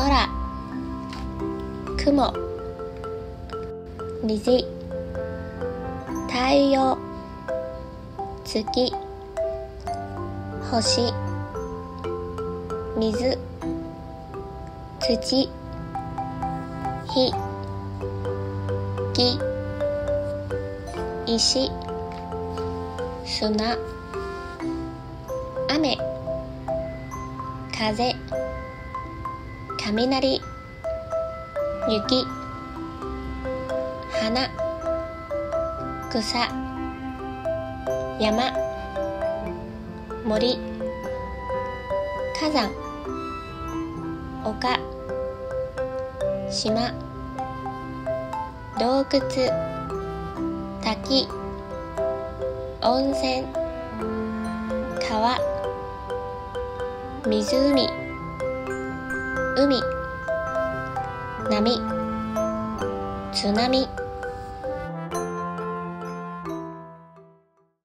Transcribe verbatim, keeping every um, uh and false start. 空、雲、虹、太陽、月、星、水、土、火、木、石、砂、雨、風、雷、雪、花、草、山、森、火山、丘、島、洞窟、滝、温泉、川、湖、海、波、津波。